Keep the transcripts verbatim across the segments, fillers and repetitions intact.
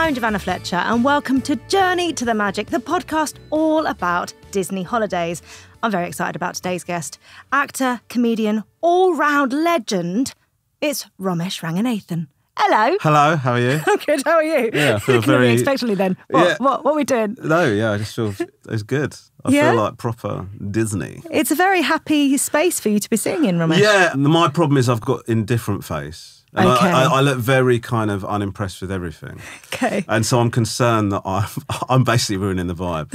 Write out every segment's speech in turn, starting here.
I'm Giovanna Fletcher and welcome to Journey to the Magic, the podcast all about Disney holidays. I'm very excited about today's guest. Actor, comedian, all-round legend, it's Romesh Ranganathan. Hello. Hello, how are you? I'm good, how are you? Yeah, I feel you very... expectantly then. What, yeah. what, what are we doing? No, yeah, I just feel it's good. I yeah? feel like proper Disney. It's a very happy space for you to be sitting in, Romesh. Yeah, my problem is I've got indifferent face. And okay. I, I, I look very kind of unimpressed with everything. Okay. And so I'm concerned that I'm, I'm basically ruining the vibe.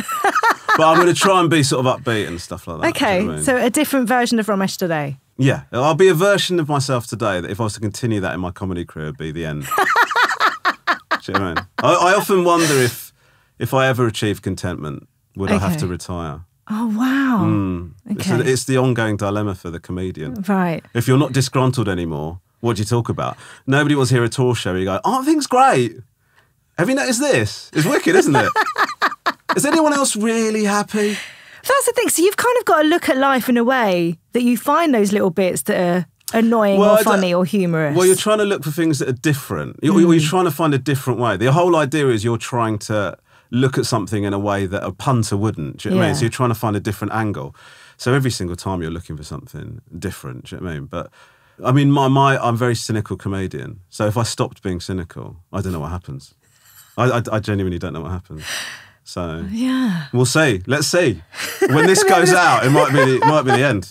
But I'm going to try and be sort of upbeat and stuff like that. Okay, you know I mean? So a different version of Romesh today. Yeah, I'll be a version of myself today that if I was to continue that in my comedy career, would be the end. Do you know what I mean? I, I often wonder if, if I ever achieve contentment, would okay. I have to retire? Oh, wow. Mm. Okay. It's, it's the ongoing dilemma for the comedian. Right. If you're not disgruntled anymore... What do you talk about? Nobody wants to hear a tour show where you go, oh, things great. Have you noticed this? It's wicked, isn't it? Is anyone else really happy? That's the thing. So you've kind of got to look at life in a way that you find those little bits that are annoying well, or funny or humorous. Well, you're trying to look for things that are different. You're, mm. you're trying to find a different way. The whole idea is you're trying to look at something in a way that a punter wouldn't. Do you know yeah. what I mean? So you're trying to find a different angle. So every single time you're looking for something different. Do you know what I mean? But... I mean, my, my, I'm a very cynical comedian. So if I stopped being cynical, I don't know what happens. I, I, I genuinely don't know what happens. So yeah, we'll see. Let's see. When this goes out, it might be the, it might be the end.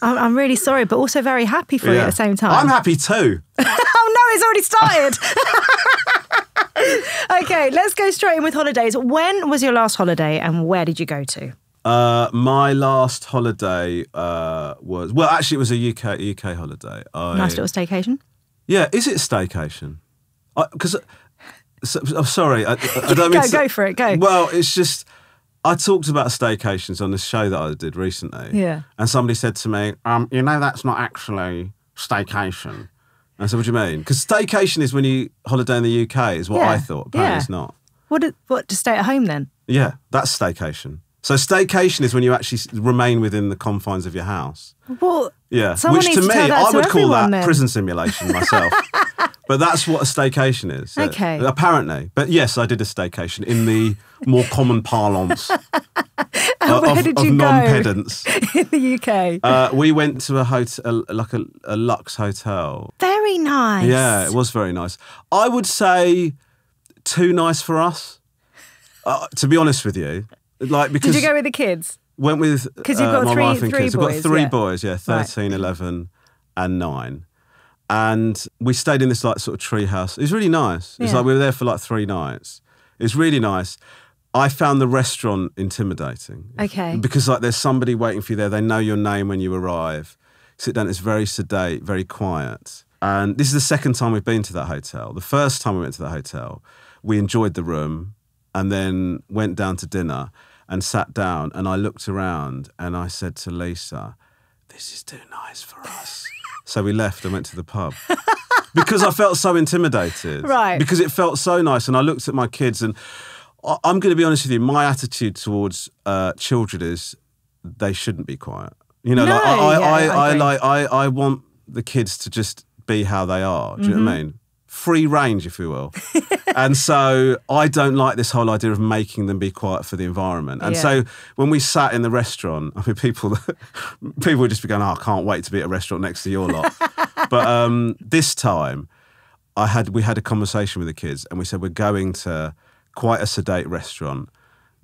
I'm really sorry, but also very happy for yeah. you at the same time. I'm happy too. Oh no, it's already started. Okay, let's go straight in with holidays. When was your last holiday and where did you go to? Uh, my last holiday uh, was... Well, actually, it was a U K U K holiday. I, nice little staycation. Yeah, is it staycation? Because... So, I'm sorry, I, I don't mean go, to... Go for it, go. Well, it's just... I talked about staycations on this show that I did recently. Yeah. And somebody said to me, um, you know, that's not actually staycation. And I said, what do you mean? Because staycation is when you holiday in the U K, is what yeah. I thought. Apparently yeah. it's not. What, what, to stay at home then? Yeah, that's staycation. So staycation is when you actually remain within the confines of your house. Well, yeah. Which to me, I would call that prison simulation myself. But that's what a staycation is. Okay. Uh, apparently. But yes, I did a staycation in the more common parlance of, of non-pedants. In the U K? Uh, we went to a hotel, like a, a Lux hotel. Very nice. Yeah, it was very nice. I would say too nice for us, uh, to be honest with you. Like because did you go with the kids? Went with uh, you've got my three, wife and three kids. Boys, I've got three yeah. boys, yeah, thirteen, right. eleven and nine. And we stayed in this like sort of tree house. It was really nice. Yeah. It's like we were there for like three nights. It was really nice. I found the restaurant intimidating. Okay. Because like there's somebody waiting for you there. They know your name when you arrive. Sit down, it's very sedate, very quiet. And this is the second time we've been to that hotel. The first time we went to that hotel, we enjoyed the room. And then went down to dinner and sat down and I looked around and I said to Lisa, this is too nice for us. So we left and went to the pub because I felt so intimidated. Right. Because it felt so nice. And I looked at my kids and I I'm going to be honest with you, my attitude towards uh, children is they shouldn't be quiet. You know, no, like, I, yeah, I, I, I, like, I, I want the kids to just be how they are. Do mm-hmm. you know what I mean? Free range, if you will. And so I don't like this whole idea of making them be quiet for the environment. And yeah. so when we sat in the restaurant, I mean, people people would just be going, oh, I can't wait to be at a restaurant next to your lot. But um, this time, I had we had a conversation with the kids and we said, we're going to quite a sedate restaurant.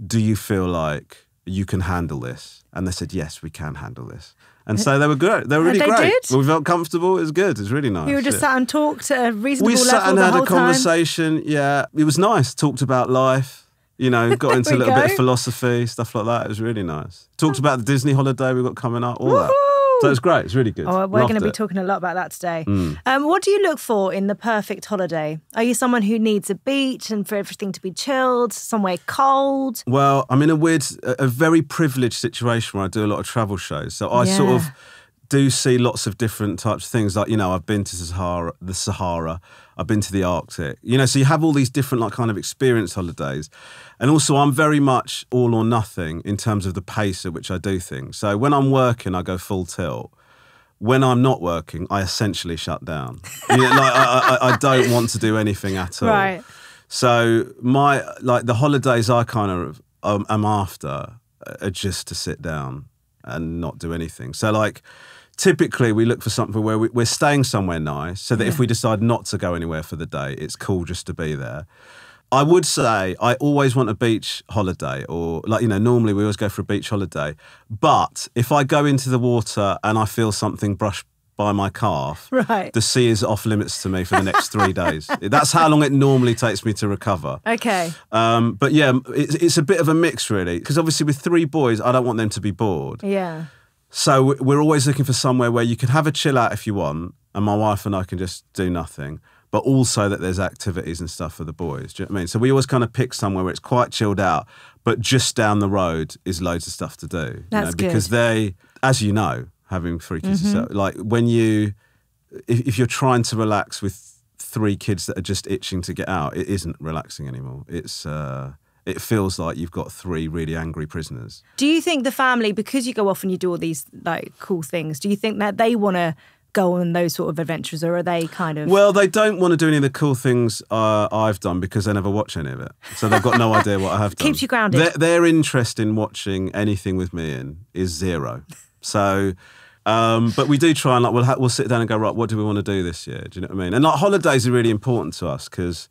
Do you feel like you can handle this? And they said, yes, we can handle this. And so they were great. They were really they great. Did? We felt comfortable. It was good. It was really nice. You were just yeah. sat and talked at a reasonable we level the whole time. We sat and had a conversation. Time. Yeah. It was nice. Talked about life. You know, got into a little go. bit of philosophy, stuff like that. It was really nice. Talked about the Disney holiday we've got coming up, all that. So it was great. It was really good. Oh, we're going to be it. talking a lot about that today. Mm. Um, what do you look for in the perfect holiday? Are you someone who needs a beach and for everything to be chilled, somewhere cold? Well, I'm in a weird, a very privileged situation where I do a lot of travel shows. So I yeah. sort of do see lots of different types of things. Like, you know, I've been to Sahara, the Sahara. I've been to the Arctic. You know, so you have all these different like kind of experience holidays. And also I'm very much all or nothing in terms of the pace at which I do things. So when I'm working, I go full tilt. When I'm not working, I essentially shut down. You know, like I, I, I don't want to do anything at all. Right. So my, like the holidays I kind of um, am after are just to sit down and not do anything. So like typically we look for something where we, we're staying somewhere nice so that yeah. if we decide not to go anywhere for the day, it's cool just to be there. I would say I always want a beach holiday, or like, you know, normally we always go for a beach holiday. But if I go into the water and I feel something brush by my calf, right. the sea is off limits to me for the next three days. That's how long it normally takes me to recover. Okay. Um, but yeah, it's, it's a bit of a mix really, because obviously with three boys, I don't want them to be bored. Yeah. So we're always looking for somewhere where you can have a chill out if you want, and my wife and I can just do nothing. But also that there's activities and stuff for the boys. Do you know what I mean? So we always kind of pick somewhere where it's quite chilled out, but just down the road is loads of stuff to do. That's you know, good. Because they, as you know, having three kids, mm-hmm. so, like when you, if, if you're trying to relax with three kids that are just itching to get out, it isn't relaxing anymore. It's, uh, it feels like you've got three really angry prisoners. Do you think the family, because you go off and you do all these like cool things, do you think that they want to go on those sort of adventures, or are they kind of... Well, they don't want to do any of the cool things uh, I've done because they never watch any of it. So they've got no idea what I have done. Keeps you grounded. Their, their interest in watching anything with me in is zero. So, um, but we do try and like, we'll, ha we'll sit down and go, right, what do we want to do this year? Do you know what I mean? And like holidays are really important to us because,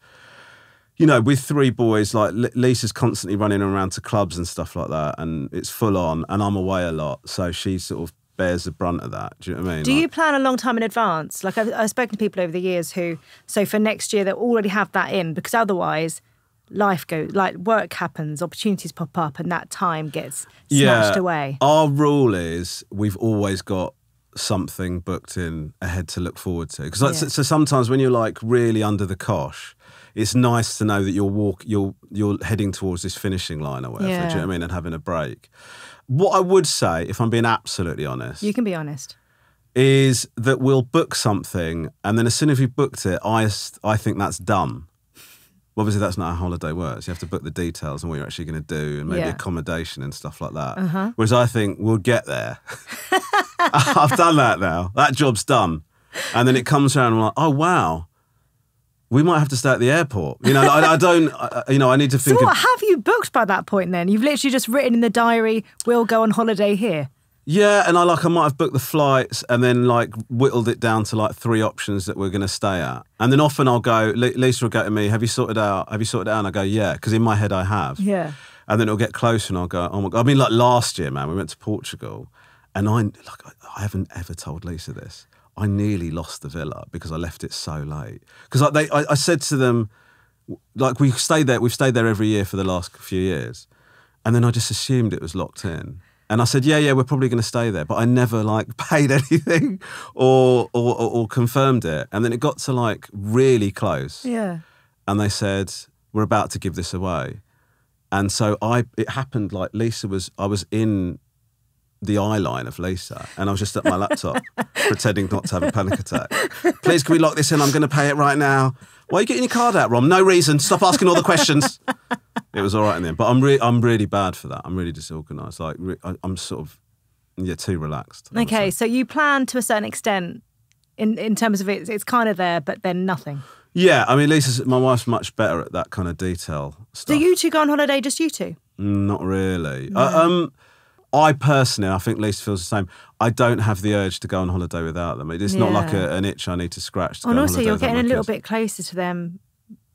you know, with three boys, like Lisa's constantly running around to clubs and stuff like that, and it's full on, and I'm away a lot. So she's sort of bears the brunt of that. Do you know what I mean? Do like, you plan a long time in advance? Like I've, I've spoken to people over the years who, so for next year, they'll already have that in, because otherwise life goes, like work happens, opportunities pop up, and that time gets snatched yeah, away. Our rule is we've always got something booked in ahead to look forward to. Because like, yeah. so, so sometimes when you're like really under the cosh, it's nice to know that you're walk, you're you're heading towards this finishing line or whatever. Yeah. Do you know what I mean? And having a break. What I would say, if I'm being absolutely honest, you can be honest, is that we'll book something, and then as soon as we've booked it, I I think that's done. Well, obviously, that's not how holiday works. You have to book the details and what you're actually going to do, and maybe yeah. accommodation and stuff like that. Uh-huh. Whereas I think we'll get there. I've done that now. That job's done, and then it comes around and I'm like, oh wow. We might have to stay at the airport. You know, I, I don't, I, you know, I need to think. So what of, have you booked by that point then? You've literally just written in the diary, we'll go on holiday here. Yeah, and I like, I might have booked the flights and then like whittled it down to like three options that we're going to stay at. And then often I'll go, Lisa will go to me, have you sorted out, have you sorted out? And I go, yeah, because in my head I have. Yeah. And then it'll get closer and I'll go, oh my God. I mean, like last year, man, we went to Portugal and I, like, I, I haven't ever told Lisa this. I nearly lost the villa because I left it so late. Because like they, I, I said to them, like we stayed there, we've stayed there every year for the last few years, and then I just assumed it was locked in. And I said, yeah, yeah, we're probably going to stay there, but I never like paid anything or or, or or confirmed it. And then it got to like really close. Yeah. And they said we're about to give this away, and so I it happened like Lisa was I was in. the eye line of Lisa, and I was just at my laptop pretending not to have a panic attack. Please, can we lock this in? I'm going to pay it right now. Why are you getting your card out, Rom? No reason. Stop asking all the questions. It was all right in the end, but I'm really, I'm really bad for that. I'm really disorganised. Like re I, I'm sort of, yeah, too relaxed. Okay, so you plan to a certain extent in in terms of it. It's kind of there, but then nothing. Yeah, I mean, Lisa's, my wife's much better at that kind of detail stuff. Do you two go on holiday? Just you two? Not really. No. Uh, um. I personally, I think Lisa feels the same. I don't have the urge to go on holiday without them. It's yeah. not like a, an itch I need to scratch. To and go also, on you're getting a little bit closer to them,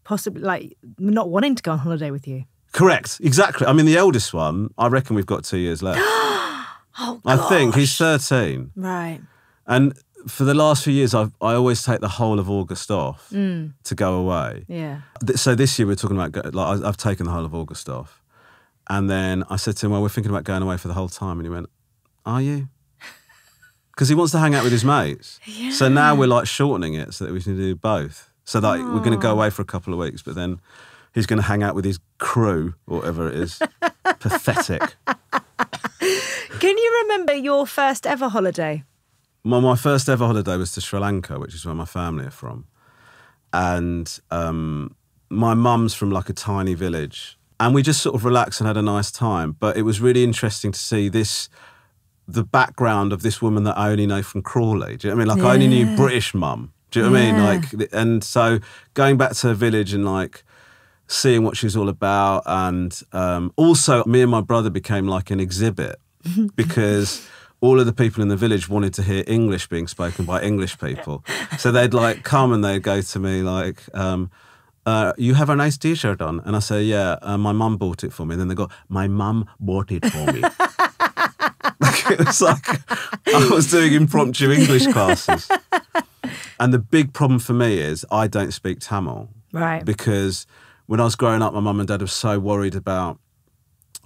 possibly like not wanting to go on holiday with you. Correct, exactly. I mean, the eldest one, I reckon we've got two years left. Oh, gosh. I think he's thirteen. Right. And for the last few years, I've, I always take the whole of August off mm. to go away. Yeah. So this year we're talking about, like, I've taken the whole of August off. And then I said to him, well, we're thinking about going away for the whole time. And he went, are you? Because he wants to hang out with his mates. Yeah. So now we're like shortening it so that we can do both. So like, we're going to go away for a couple of weeks, but then he's going to hang out with his crew or whatever it is. Pathetic. Can you remember your first ever holiday? My, my first ever holiday was to Sri Lanka, which is where my family are from. And um, my mum's from like a tiny village. And we just sort of relaxed and had a nice time. But it was really interesting to see this, the background of this woman that I only know from Crawley. Do you know what I mean? Like yeah. I only knew British mum. Do you know yeah. what I mean? Like, and so going back to her village and like seeing what she was all about. And um, also, me and my brother became like an exhibit because all of the people in the village wanted to hear English being spoken by English people. So they'd like come and they'd go to me like, um, uh, you have a nice T-shirt on. And I say, yeah, uh, my mum bought it for me. And then they go, my mum bought it for me. Like, it was like I was doing impromptu English classes. And the big problem for me is I don't speak Tamil. Right. Because when I was growing up, my mum and dad were so worried about,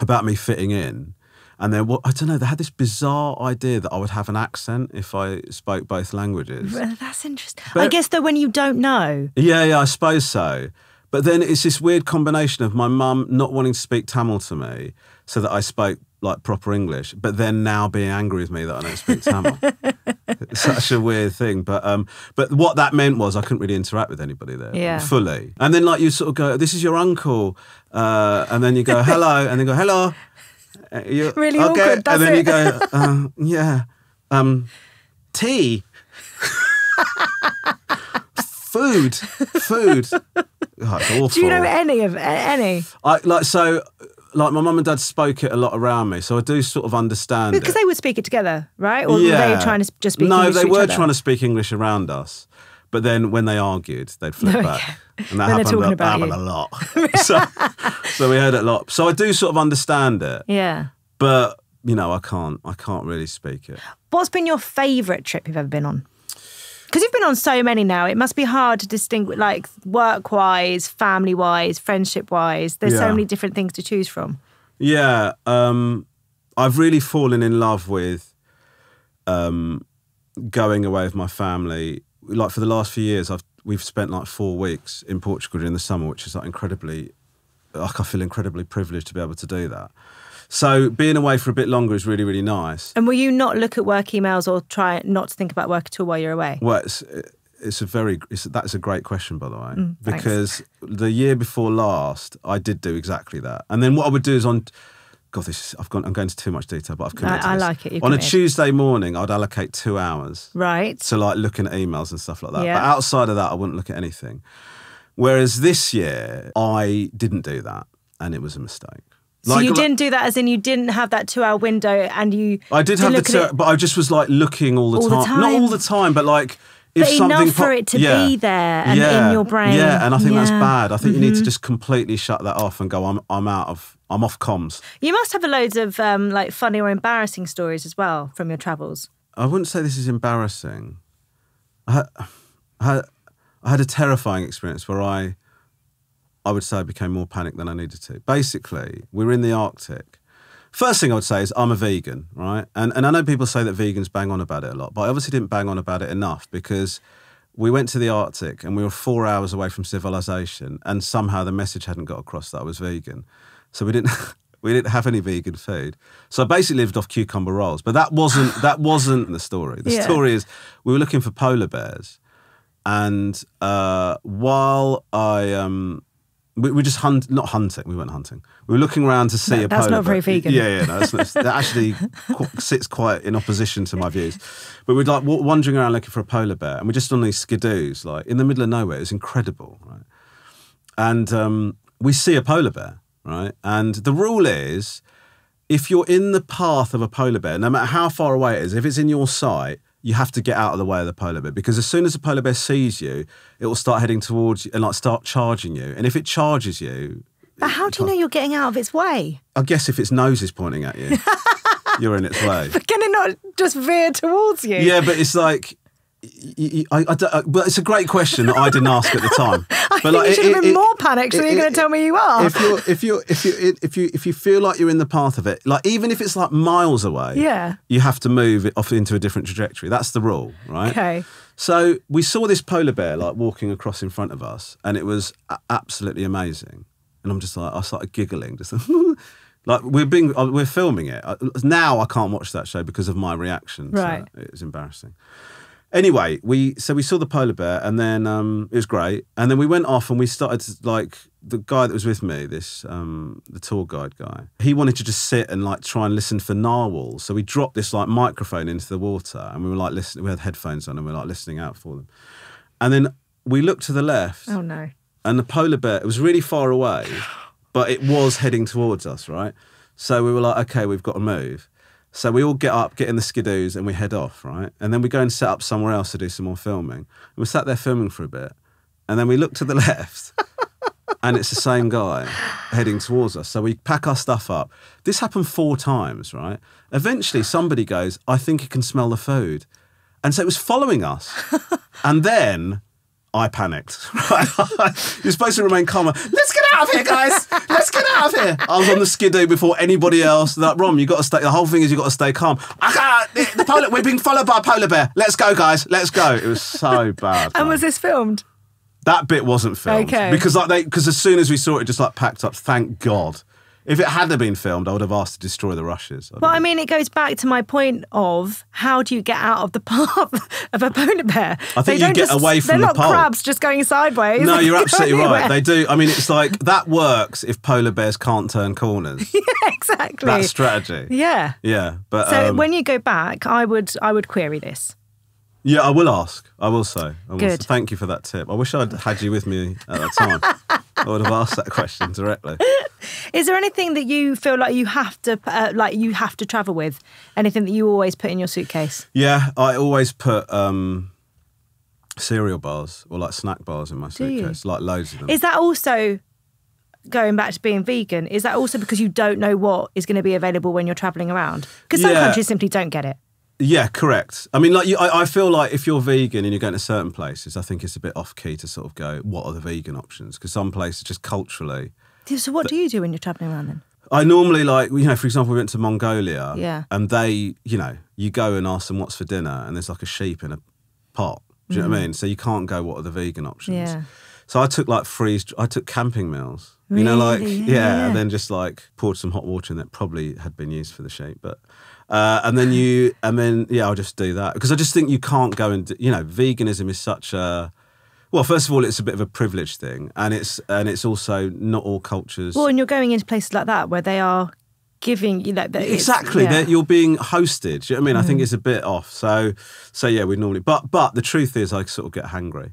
about me fitting in. And then, well, I don't know, they had this bizarre idea that I would have an accent if I spoke both languages. Well, that's interesting. But I guess, though, when you don't know. Yeah, yeah, I suppose so. But then it's this weird combination of my mum not wanting to speak Tamil to me so that I spoke, like, proper English, but then now being angry with me that I don't speak Tamil. It's such a weird thing. But um, but what that meant was I couldn't really interact with anybody there yeah. fully. And then, like, you sort of go, this is your uncle. Uh, and then you go, hello. And they go, hello. You're, really okay. awkward, doesn't it? And then it? you go, uh, yeah, um, tea, food, food. Oh, it's awful. Do you know any of any? I like so, like my mum and dad spoke it a lot around me, so I do sort of understand because it. they would speak it together, right? Or yeah. were they trying to just speak? No, English they to each were other? trying to speak English around us, but then when they argued, they'd flip okay. back. And that when happened, a, about happened a lot. so, so we heard it a lot. So I do sort of understand it. Yeah. But, you know, I can't, I can't really speak it. What's been your favourite trip you've ever been on? Because you've been on so many now. It must be hard to distinguish, like, work-wise, family-wise, friendship-wise. There's yeah. so many different things to choose from. Yeah. Um, I've really fallen in love with um, going away with my family. Like, for the last few years, I've we've spent like four weeks in Portugal during the summer, which is like incredibly, like I feel incredibly privileged to be able to do that. So being away for a bit longer is really, really nice. And will you not look at work emails or try not to think about work at all while you're away? Well, it's, it's a very, it's, that's a great question, by the way, mm, because the year before last, I did do exactly that. And then what I would do is on, God, this is, I've gone, I'm going into too much detail, but I've committed I, to this. I like it. You've On committed. a Tuesday morning, I'd allocate two hours. Right. To like looking at emails and stuff like that. Yeah. But outside of that, I wouldn't look at anything. Whereas this year, I didn't do that. And it was a mistake. So like, you didn't do that as in you didn't have that two-hour window and you... I did have the two, but I just was like looking all the all time. The time. Not all the time, but like... If but enough for it to yeah. be there and yeah. in your brain. Yeah, and I think yeah. that's bad. I think mm-hmm. you need to just completely shut that off and go, I'm I'm out of, I'm off comms. You must have loads of um, like funny or embarrassing stories as well from your travels. I wouldn't say this is embarrassing. I had, I had, I had a terrifying experience where I, I would say I became more panicked than I needed to. Basically, we were in the Arctic. First thing I would say is I'm a vegan, right? And and I know people say that vegans bang on about it a lot, but I obviously didn't bang on about it enough because we went to the Arctic and we were four hours away from civilization and somehow the message hadn't got across that I was vegan. So we didn't we didn't have any vegan food. So I basically lived off cucumber rolls, but that wasn't that wasn't the story. The yeah. story is we were looking for polar bears, and uh, while I um. We were just hunt, not hunting. We weren't hunting. We were looking around to see no, a polar bear. That's not very vegan. Yeah, yeah, no, that's not, that actually qu sits quite in opposition to my views. But we'd like wandering around looking for a polar bear, and we're just on these skidoos, like in the middle of nowhere. It was incredible, right? And um, we see a polar bear, right? And the rule is, if you're in the path of a polar bear, no matter how far away it is, if it's in your sight, you have to get out of the way of the polar bear, because as soon as the polar bear sees you, it will start heading towards you and like start charging you. And if it charges you... But how do you know you're getting out of its way? I guess if its nose is pointing at you, you're in its way. But can it not just veer towards you? Yeah, but it's like... I, I, I don't, well, it's a great question that I didn't ask at the time. I but think like, you should it, have been it, more panicked than you're going to tell me you are. If you if you if you if you if you feel like you're in the path of it, like even if it's like miles away, yeah, you have to move it off into a different trajectory. That's the rule, right? Okay. So we saw this polar bear like walking across in front of us, and it was absolutely amazing. And I'm just like, I started giggling, just like, like we're being we're filming it now. I can't watch that show because of my reaction. Right, so it was embarrassing. Anyway, we so we saw the polar bear, and then um, it was great. And then we went off, and we started to, like, the guy that was with me, this um, the tour guide guy, he wanted to just sit and like try and listen for narwhals. So we dropped this like microphone into the water, and we were like listening. We had headphones on, and we were like listening out for them. And then we looked to the left. Oh no! and the polar bear, it was really far away, but it was heading towards us, right? So we were like, okay, we've got to move. So we all get up, get in the skidoos, and we head off, right? And then we go and set up somewhere else to do some more filming. And we sat there filming for a bit, and then we look to the left, and it's the same guy heading towards us. So we pack our stuff up. This happened four times, right? Eventually, somebody goes, I think you can smell the food. And so it was following us. And then I panicked. You're supposed to remain calm. Let's get out of here, guys. Let's get out of here. I was on the skidoo before anybody else. That Rom, you got to stay. The whole thing is you got to stay calm. I can't. The, the polar, we're being followed by a polar bear. Let's go, guys. Let's go. It was so bad. And man. Was this filmed? That bit wasn't filmed. Okay. Because like they, because as soon as we saw it, it just like packed up. Thank God. If it had been filmed, I would have asked to destroy the rushes. I well, know. I mean, it goes back to my point of how do you get out of the path of a polar bear? I think they you don't get just, away from the pole. They're not crabs just going sideways. No, you're absolutely right. They do. I mean, it's like, that works if polar bears can't turn corners. Yeah, exactly. That strategy. Yeah. Yeah. But, so um, when you go back, I would, I would query this. Yeah, I will ask. I will say. I will Good. Say. Thank you for that tip. I wish I'd had you with me at that time. I would have asked that question directly. Is there anything that you feel like you have to uh, like you have to travel with? Anything that you always put in your suitcase? Yeah, I always put um, cereal bars or like snack bars in my suitcase, like loads of them. Is that also going back to being vegan? Is that also because you don't know what is going to be available when you're traveling around? Because some yeah. countries simply don't get it. Yeah, correct. I mean, like, you, I, I feel like if you're vegan and you're going to certain places, I think it's a bit off-key to sort of go, what are the vegan options? Because some places just culturally... So what do you do when you're travelling around then? I normally, like, you know, for example, we went to Mongolia. Yeah. And they, you know, you go and ask them what's for dinner and there's like a sheep in a pot. Do you mm. know what I mean? So you can't go, what are the vegan options? Yeah. So I took like freeze, I took camping meals. Really? You know, like, yeah, yeah, and then just like poured some hot water in that probably had been used for the sheep, but... Uh, and then you, I mean, yeah, I'll just do that. Because I just think you can't go and, do, you know, veganism is such a, well, first of all, it's a bit of a privilege thing. And it's and it's also not all cultures. Well, and you're going into places like that where they are giving, you know. Exactly. Yeah. You're being hosted. Do you know what I mean? Mm. I think it's a bit off. So, so yeah, we normally, but, but the truth is I sort of get hangry.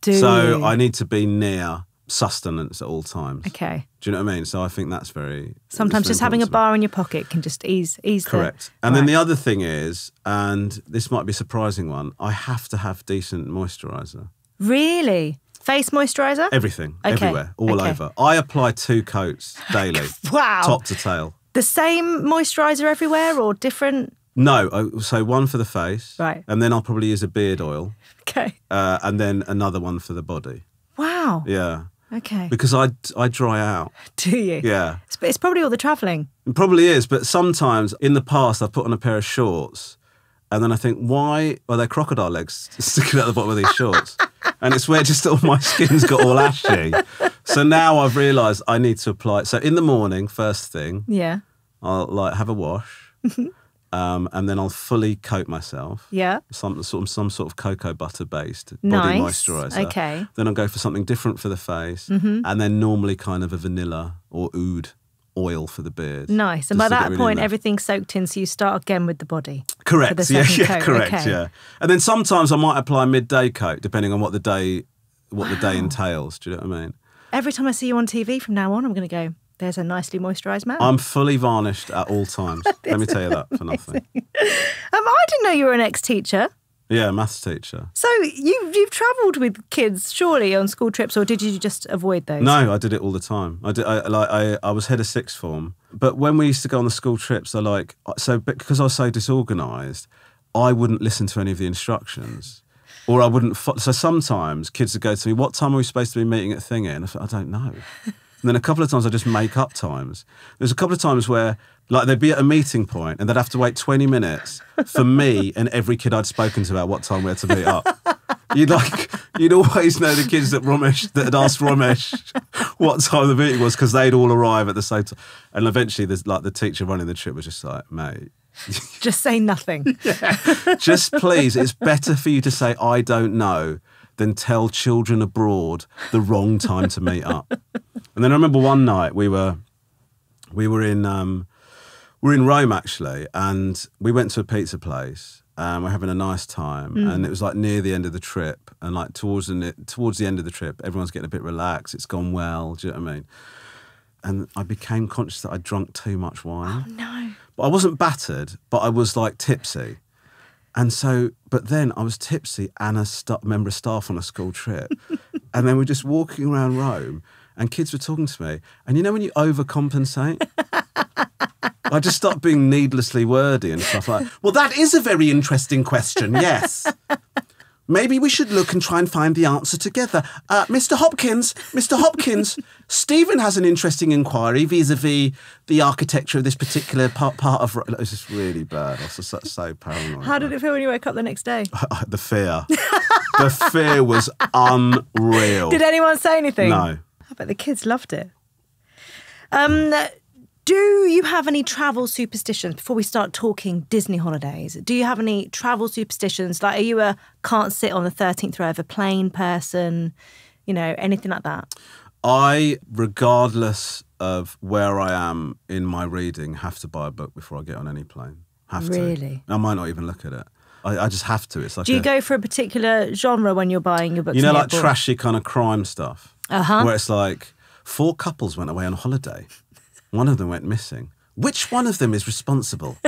Do So you? I need to be near sustenance at all times. Okay. Do you know what I mean? So I think that's very... Sometimes just having a bar in your pocket can just ease ease. Correct. The, and right. then the other thing is, and this might be a surprising one, I have to have decent moisturiser. Really? Face moisturiser? Everything. Okay. Everywhere. All okay. over. I apply two coats daily. Wow. Top to tail. The same moisturiser everywhere or different? No. So one for the face. Right. And then I'll probably use a beard oil. Okay. Uh, and then another one for the body. Wow. Yeah. Okay. Because I, I dry out. Do you? Yeah. It's, it's probably all the travelling. It probably is, but sometimes in the past I've put on a pair of shorts and then I think, why are there crocodile legs sticking out the bottom of these shorts? And it's where just all my skin's got all ashy. So now I've realised I need to apply. So in the morning, first thing, yeah, I'll like have a wash um, and then I'll fully coat myself. Yeah. Some sort of, some sort of cocoa butter based body nice. moisturiser. Okay. Then I'll go for something different for the face mm-hmm. and then normally kind of a vanilla or oud oil for the beard. Nice. And by that really point, everything's soaked in, so you start again with the body. Correct. The yeah, yeah coat. correct. Okay. Yeah. And then sometimes I might apply a midday coat depending on what the day, what wow. the day entails. Do you know what I mean? Every time I see you on T V from now on, I'm going to go, there's a nicely moisturised man. I'm fully varnished at all times. Let me tell you that for nothing. Um, I didn't know you were an ex-teacher. Yeah, a maths teacher. So you, you've travelled with kids, surely, on school trips, or did you just avoid those? No, I did it all the time. I did. I, like, I, I was head of sixth form. But when we used to go on the school trips, I like, so because I was so disorganised, I wouldn't listen to any of the instructions. Or I wouldn't, fo so sometimes kids would go to me, what time are we supposed to be meeting at Thingy? And I thought, I don't know. And then a couple of times I just make up times. There's a couple of times where like they'd be at a meeting point and they'd have to wait twenty minutes for me and every kid I'd spoken to about what time we had to meet up. You'd like, you'd always know the kids that Romesh, that had asked Romesh what time the meeting was because they'd all arrive at the same time. And eventually there's like the teacher running the trip was just like, mate. Just say nothing. Yeah. Just please, it's better for you to say, I don't know, than tell children abroad the wrong time to meet up. And then I remember one night we were, we were in, um, we were in Rome actually, and we went to a pizza place, and we're having a nice time. Mm. And it was like near the end of the trip, and like towards the towards the end of the trip, everyone's getting a bit relaxed. It's gone well. Do you know what I mean? And I became conscious that I'd drunk too much wine. Oh no! But I wasn't battered, but I was like tipsy. And so, but then I was tipsy and a st- member of staff on a school trip. And then we're just walking around Rome and kids were talking to me. And you know when you overcompensate? I just start being needlessly wordy and stuff like, well, that is a very interesting question, yes. Maybe we should look and try and find the answer together. Uh, Mister Hopkins, Mister Hopkins, Stephen has an interesting inquiry vis-a-vis the architecture of this particular part, part of... It was just really bad. I was just so, so paranoid. How did it feel when you woke up the next day? The fear. The fear was unreal. Did anyone say anything? No. I bet the kids loved it. Um... Do you have any travel superstitions before we start talking Disney holidays? Do you have any travel superstitions? Like, are you a can't sit on the thirteenth row of a plane person? You know, anything like that? I, regardless of where I am in my reading, have to buy a book before I get on any plane. Have to. Really? I might not even look at it. I, I just have to. It's like. Do you a, go for a particular genre when you're buying your books? You know, like trashy kind of crime stuff. Uh-huh. Where it's like, four couples went away on holiday. One of them went missing. Which one of them is responsible?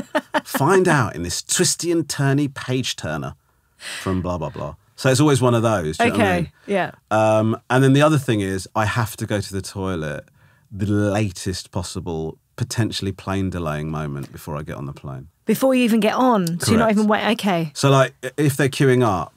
Find out in this twisty and turny page turner from blah, blah, blah. So it's always one of those. Do you okay, know what I mean? Yeah. Um, and then the other thing is I have to go to the toilet the latest possible, potentially plane delaying moment before I get on the plane. Before you even get on? Correct. So you're not even waiting? Okay. So like if they're queuing up,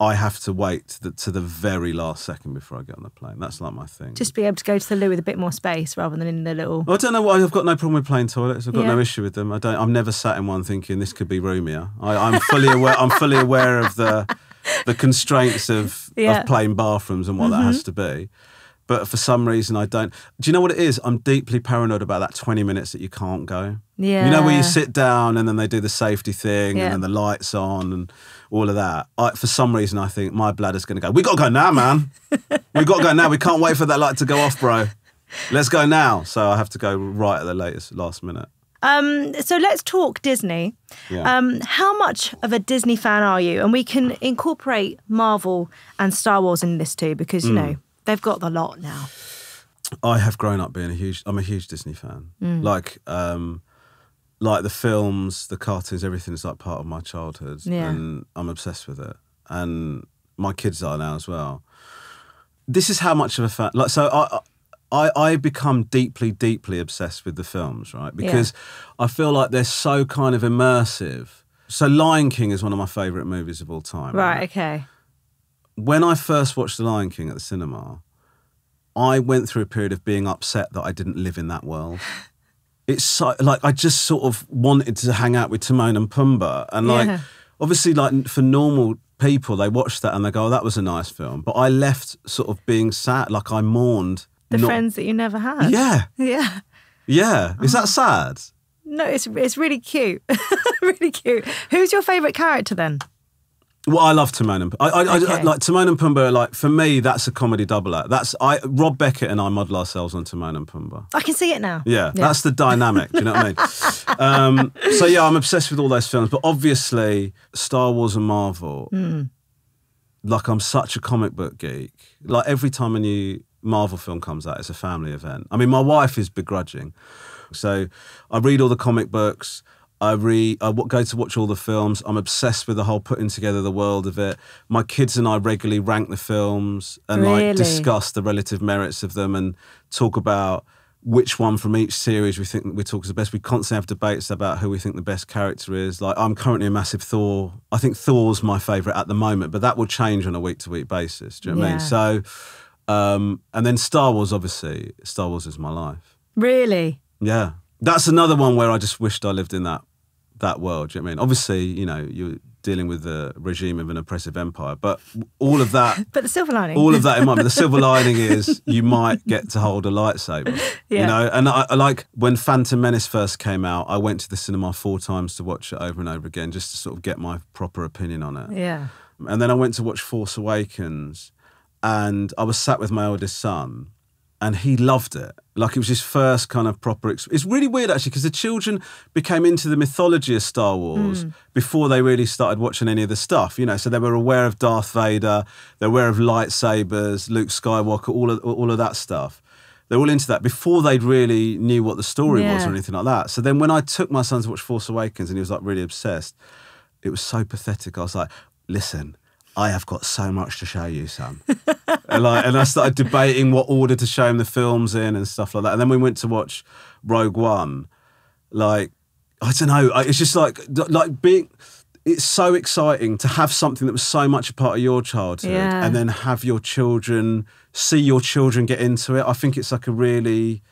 I have to wait to the, to the very last second before I get on the plane. That's like my thing. Just be able to go to the loo with a bit more space rather than in the little... Well, I don't know why. I've got no problem with plane toilets. I've got yeah. no issue with them. I don't. I've never sat in one thinking this could be roomier. I, I'm fully aware. I'm fully aware of the the constraints of, yeah. of plane bathrooms and what mm-hmm. that has to be. But for some reason, I don't. Do you know what it is? I'm deeply paranoid about that twenty minutes that you can't go. Yeah. You know where you sit down and then they do the safety thing yeah. and then the lights on and all of that. I, for some reason, I think my bladder's going to go, we got to go now, man. we got to go now. We can't wait for that light to go off, bro. Let's go now. So I have to go right at the latest last minute. Um, so let's talk Disney. Yeah. Um, how much of a Disney fan are you? And we can incorporate Marvel and Star Wars in this too because, you mm. know, they've got the lot now. I have grown up being a huge... I'm a huge Disney fan. Mm. Like, um, like the films, the cartoons, everything is like part of my childhood. Yeah. And I'm obsessed with it. And my kids are now as well. This is how much of a fan... Like, so I, I, I become deeply, deeply obsessed with the films, right? Because yeah. I feel like they're so kind of immersive. So Lion King is one of my favourite movies of all time. Right, right? Okay. When I first watched The Lion King at the cinema, I went through a period of being upset that I didn't live in that world. It's so, like I just sort of wanted to hang out with Timon and Pumbaa. And like, yeah. obviously like for normal people, they watch that and they go, oh, that was a nice film. But I left sort of being sad, like I mourned. The not... friends that you never had. Yeah. Yeah. Yeah. Is oh. that sad? No, it's, it's really cute. Really cute. Who's your favourite character then? Well, I love Timon and I, I, okay. I, like Timon and Pumbaa. Like for me, that's a comedy double act. That's I. Rob Beckett and I model ourselves on Timon and Pumbaa. I can see it now. Yeah, yeah. That's the dynamic. Do you know what I mean? Um, so yeah, I'm obsessed with all those films. But obviously, Star Wars and Marvel. Mm. Like I'm such a comic book geek. Like every time a new Marvel film comes out, it's a family event. I mean, my wife is begrudging. So I read all the comic books. I re I go to watch all the films. I'm obsessed with the whole putting together the world of it. My kids and I regularly rank the films and really? like discuss the relative merits of them and talk about which one from each series we think we talk is the best. We constantly have debates about who we think the best character is. Like I'm currently a massive Thor. I think Thor's my favourite at the moment, but that will change on a week to week basis. Do you know what yeah. I mean? So, um, and then Star Wars, obviously, Star Wars is my life. Really? Yeah. That's another one where I just wished I lived in that that world. Do you know what I mean? Obviously, you know, you're dealing with the regime of an oppressive empire, but all of that... but the silver lining. All of that in mind. But the silver lining is you might get to hold a lightsaber, yeah. you know? And I, I like when Phantom Menace first came out, I went to the cinema four times to watch it over and over again just to sort of get my proper opinion on it. Yeah. And then I went to watch Force Awakens and I was sat with my oldest son. and he loved it. Like, it was his first kind of proper experience. It's really weird, actually, because the children became into the mythology of Star Wars mm. before they really started watching any of the stuff, you know. So they were aware of Darth Vader, they're aware of lightsabers, Luke Skywalker, all of, all of that stuff. They're all into that before they really knew what the story yeah. was or anything like that. So then when I took my son to watch Force Awakens and he was, like, really obsessed, it was so pathetic. I was like, listen, I have got so much to show you, son. and, like, and I started debating what order to show him the films in and stuff like that. And then we went to watch Rogue One. Like, I don't know. It's just like, like being... It's so exciting to have something that was so much a part of your childhood yeah. and then have your children, see your children get into it. I think it's like a really...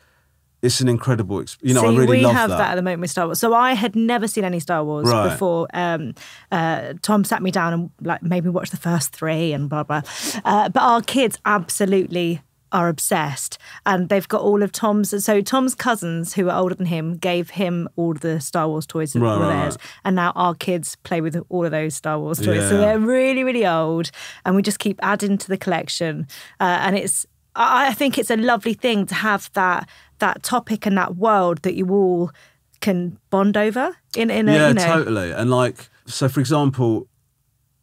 It's an incredible experience. You know, See, I really love that. we have that at the moment with Star Wars. So I had never seen any Star Wars right. before. Um, uh, Tom sat me down and like made me watch the first three and blah, blah. Uh, but our kids absolutely are obsessed. And they've got all of Tom's... So Tom's cousins, who are older than him, gave him all the Star Wars toys that right, were theirs. Right. And now our kids play with all of those Star Wars toys. Yeah. So they're really, really old. And we just keep adding to the collection. Uh, and it's... I think it's a lovely thing to have that that topic and that world that you all can bond over. In in a, yeah, you know. totally. And like, so for example,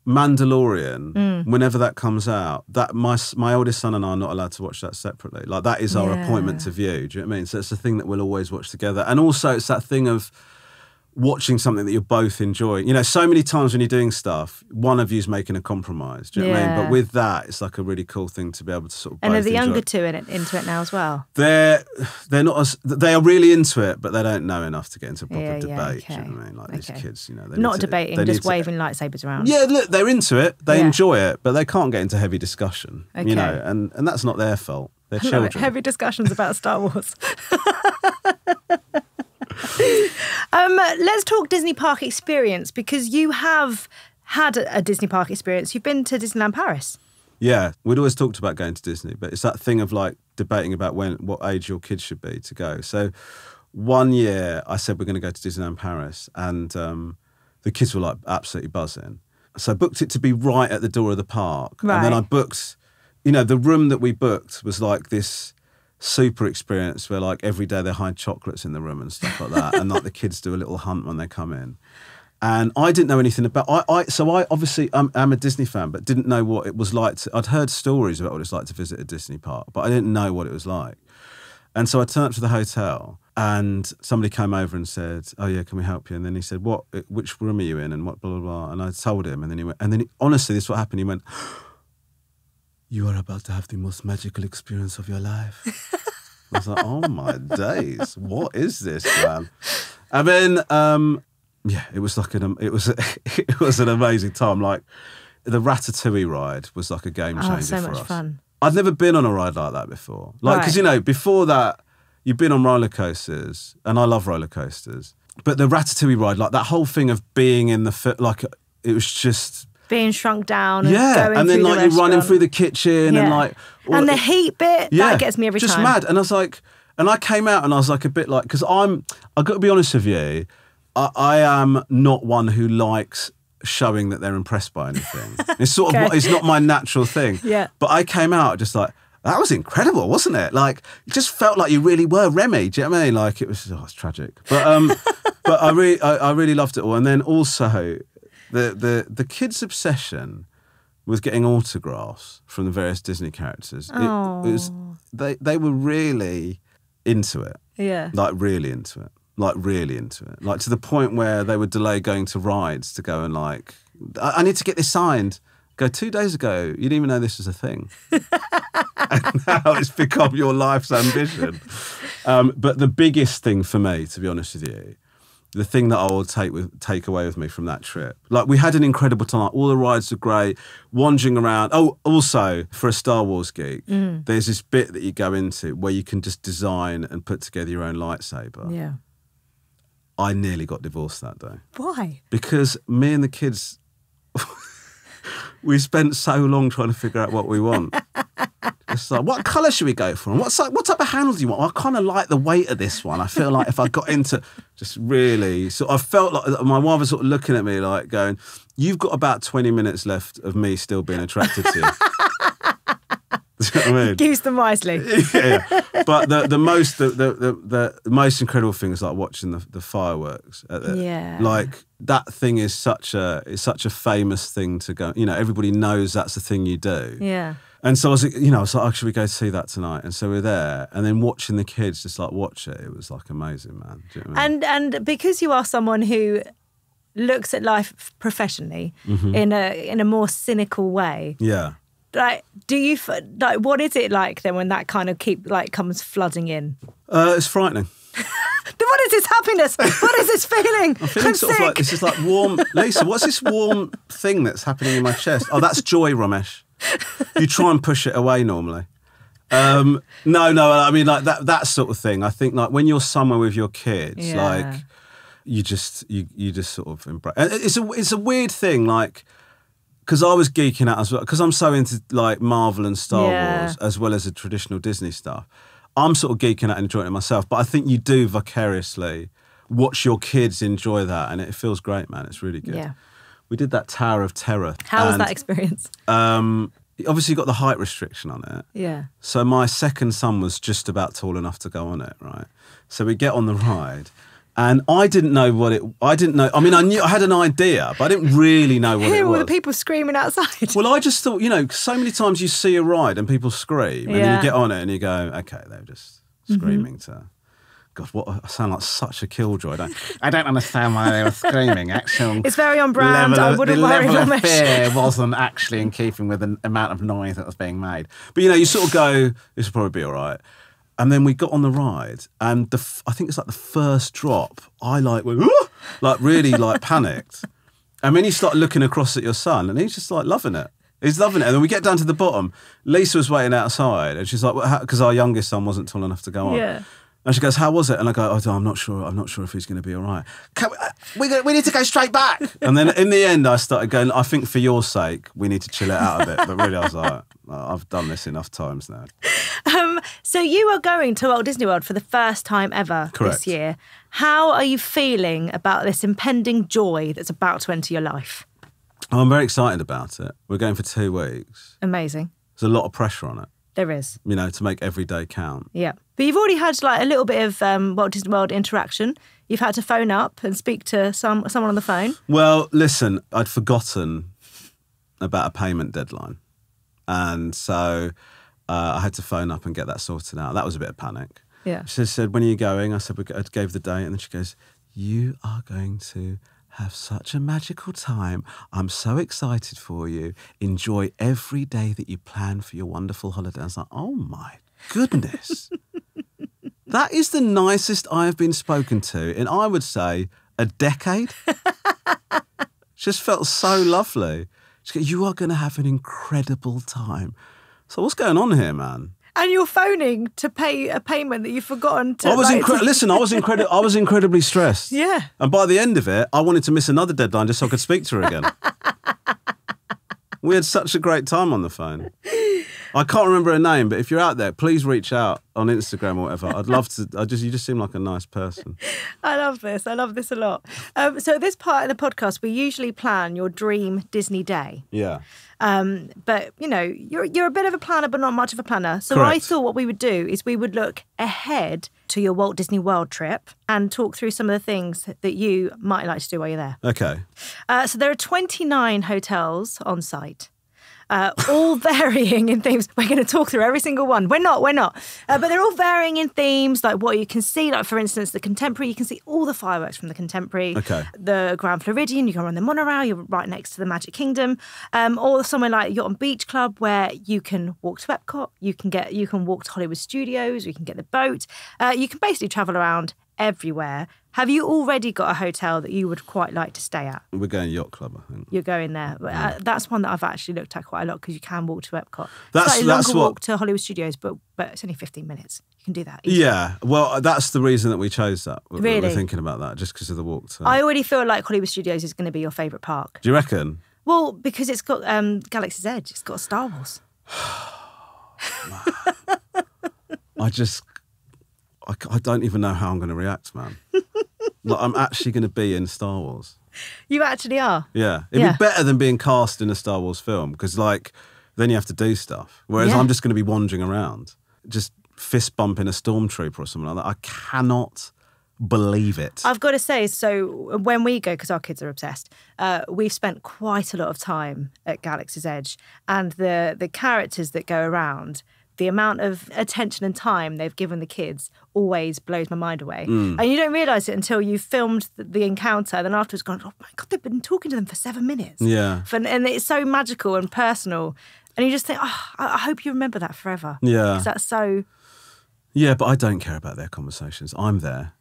Mandalorian. Mm. Whenever that comes out, that my my oldest son and I are not allowed to watch that separately. Like that is our yeah. appointment to view. Do you know what I mean? So it's the thing that we'll always watch together. And also, it's that thing of watching something that you're both enjoying. You know, so many times when you're doing stuff, one of you's making a compromise. Do you know yeah. what I mean? But with that, it's like a really cool thing to be able to sort of. And both are the enjoy. younger two in it, into it now as well? They're they're not as they are really into it, but they don't know enough to get into a proper yeah, debate. Yeah, okay. Do you know what I mean? Like okay. these kids, you know, they not to, debating, they just to, waving lightsabers around. Yeah, look, they're into it, they yeah. enjoy it, but they can't get into heavy discussion. Okay. You know, and and that's not their fault. They're children. Heavy discussions about Star Wars. um, let's talk Disney Park experience, because you have had a Disney Park experience. You've been to Disneyland Paris. Yeah, we'd always talked about going to Disney, but it's that thing of like debating about when, what age your kids should be to go. So one year I said we're going to go to Disneyland Paris, and um, the kids were like absolutely buzzing. So I booked it to be right at the door of the park. Right. And then I booked, you know, the room that we booked was like this... super experience where like every day they hide chocolates in the room and stuff like that, and like the kids do a little hunt when they come in. And I didn't know anything about I, I so I obviously I'm, I'm a Disney fan, but didn't know what it was like to, I'd heard stories about what it's like to visit a Disney park, but I didn't know what it was like. And so I turned up to the hotel and somebody came over and said, oh yeah, can we help you? And then he said, what which room are you in and what blah blah blah, and I told him, and then he went, and then he, honestly this is what happened, he went, you are about to have the most magical experience of your life. I was like, oh my days, what is this, man? And then, um, yeah, it was like an it was a, it was an amazing time. Like the Ratatouille ride was like a game changer oh, so for us. So much fun! I'd never been on a ride like that before. Like because right. you know, before that, you've been on roller coasters, and I love roller coasters. But the Ratatouille ride, like that whole thing of being in the like, it was just. Being shrunk down and yeah, going and then like the you're running through the kitchen yeah. and like all and the heat bit yeah. that gets me every just time. Just mad, and I was like, and I came out and I was like a bit like because I'm I got to be honest with you, I, I am not one who likes showing that they're impressed by anything. It's sort okay. of it's not my natural thing. Yeah, but I came out just like that was incredible, wasn't it? Like it just felt like you really were Remy. Do you know what I mean? Like it was oh, it's tragic, but um, but I really I, I really loved it all, and then also. The, the the kids' obsession was getting autographs from the various Disney characters. It, it was, they they were really into it. Yeah. Like really into it. Like really into it. Like to the point where they would delay going to rides to go and like, I, I need to get this signed. Go, two days ago, you didn't even know this was a thing. And now it's become your life's ambition. Um, but the biggest thing for me, to be honest with you, the thing that I will take with take away with me from that trip. Like, we had an incredible time. All the rides were great, wandering around. Oh, also, for a Star Wars geek, mm. there's this bit that you go into where you can just design and put together your own lightsaber. Yeah. I nearly got divorced that day. Why? Because me and the kids, we spent so long trying to figure out what we want. It's like, what colour should we go for? And what's like, what type of handle do you want? Well, I kind of like the weight of this one. I feel like if I got into just really... So I felt like my wife was sort of looking at me like going, you've got about twenty minutes left of me still being attracted to you. Do you know what I mean? Use them wisely. Yeah, yeah. But the the most the, the the the most incredible thing is like watching the the fireworks. At the, yeah. Like that thing is such a is such a famous thing to go. You know, everybody knows that's the thing you do. Yeah. And so I was, you know, I was like, oh, should we go see that tonight? And so we're there, and then watching the kids just like watch it. It was like amazing, man. Do you know what I mean? And and because you are someone who looks at life professionally mm-hmm. in a in a more cynical way. Yeah. Like, do you like? What is it like then when that kind of keep like comes flooding in? Uh, it's frightening. Then what is this happiness? What is this feeling? I'm feeling I'm sort sick. of like this is like warm. Lisa, what's this warm thing that's happening in my chest? Oh, that's joy, Romesh. You try and push it away normally. Um, no, no. I mean, like that that sort of thing. I think like when you're somewhere with your kids, yeah. like you just you you just sort of embrace. It's a it's a weird thing, like. Because I was geeking out as well, because I'm so into like Marvel and Star yeah. Wars as well as the traditional Disney stuff. I'm sort of geeking out and enjoying it myself, but I think you do vicariously watch your kids enjoy that, and it feels great, man. It's really good. Yeah. We did that Tower of Terror. How and, was that experience? Um, obviously, you got the height restriction on it. Yeah. So my second son was just about tall enough to go on it, right? So we get on the ride. And I didn't know what it. I didn't know. I mean, I knew I had an idea, but I didn't really know what Who it was. Who were the people screaming outside? Well, I just thought, you know, so many times you see a ride and people scream, yeah. and then you get on it and you go, okay, they're just screaming mm-hmm. to. God, what I sound like such a killjoy. Don't, I don't understand why they were screaming. Actually, it's very on brand. Level, I wouldn't the worry. The level of fear wasn't actually in keeping with the amount of noise that was being made. But you know, you sort of go, this will probably be all right. And then we got on the ride, and the f I think it's like the first drop, I like went, like really like panicked. And then you start looking across at your son, and he's just like loving it. He's loving it. And then we get down to the bottom. Lisa was waiting outside, and she's like, because well, our youngest son wasn't tall enough to go on. Yeah. And she goes, how was it? And I go, oh, I'm not sure. I'm not sure if he's going to be all right. Can we, uh, we, go, we need to go straight back. And then in the end, I started going, I think for your sake, we need to chill it out a bit. But really, I was like, oh, I've done this enough times now. Um, so you are going to Walt Disney World for the first time ever Correct. This year. How are you feeling about this impending joy that's about to enter your life? Oh, I'm very excited about it. We're going for two weeks. Amazing. There's a lot of pressure on it. There is. You know, to make every day count. Yeah. But you've already had like a little bit of um, Walt Disney World interaction. You've had to phone up and speak to some someone on the phone. Well, listen, I'd forgotten about a payment deadline. And so... Uh, I had to phone up and get that sorted out. That was a bit of panic. Yeah. She said, when are you going? I said, we I gave the date. And then she goes, you are going to have such a magical time. I'm so excited for you. Enjoy every day that you plan for your wonderful holiday. I was like, oh my goodness. That is the nicest I have been spoken to in, I would say, a decade. Just felt so lovely. She goes, you are going to have an incredible time. So what's going on here, man? And you're phoning to pay a payment that you've forgotten to... I was like, Listen, I was, I was incredibly stressed. Yeah. And by the end of it, I wanted to miss another deadline just so I could speak to her again. We had such a great time on the phone. I can't remember her name, but if you're out there, please reach out on Instagram or whatever. I'd love to... I just You just seem like a nice person. I love this. I love this a lot. Um, so at this part of the podcast, we usually plan your dream Disney day. Yeah. Um, but, you know, you're, you're a bit of a planner, but not much of a planner. So Correct. I thought what we would do is we would look ahead to your Walt Disney World trip and talk through some of the things that you might like to do while you're there. Okay. Uh, so there are twenty-nine hotels on site, uh, all varying in themes. We're going to talk through every single one. We're not, we're not. Uh, but they're all varying in themes, like what you can see. Like, for instance, the Contemporary, you can see all the fireworks from the Contemporary. Okay. The Grand Floridian, you can run the monorail, you're right next to the Magic Kingdom. Um, or somewhere like Yacht and Beach Club, where you can walk to Epcot, you can, get, you can walk to Hollywood Studios, you can get the boat. Uh, you can basically travel around everywhere. Have you already got a hotel that you would quite like to stay at? We're going Yacht Club, I think. You're going there. Yeah. Uh, that's one that I've actually looked at quite a lot because you can walk to Epcot. That's a longer walk to Hollywood Studios, but, but it's only fifteen minutes. You can do that easily. Yeah, well, that's the reason that we chose that. We're, really? We're thinking about that just because of the walk to... I already feel like Hollywood Studios is going to be your favourite park. Do you reckon? Well, because it's got um, Galaxy's Edge. It's got Star Wars. I just... I, I don't even know how I'm going to react, man. Like, I'm actually going to be in Star Wars. You actually are? Yeah. It'd yeah. be better than being cast in a Star Wars film because, like, then you have to do stuff. Whereas yeah. I'm just going to be wandering around, just fist bumping a stormtrooper or something like that. I cannot believe it. I've got to say, so when we go, because our kids are obsessed, uh, we've spent quite a lot of time at Galaxy's Edge, and the the characters that go around, the amount of attention and time they've given the kids always blows my mind away. Mm. And you don't realise it until you've filmed the, the encounter, then afterwards gone, oh my God, they've been talking to them for seven minutes. Yeah. For, and it's so magical and personal. And you just think, oh, I, I hope you remember that forever. Yeah. Because that's so... Yeah, but I don't care about their conversations. I'm there.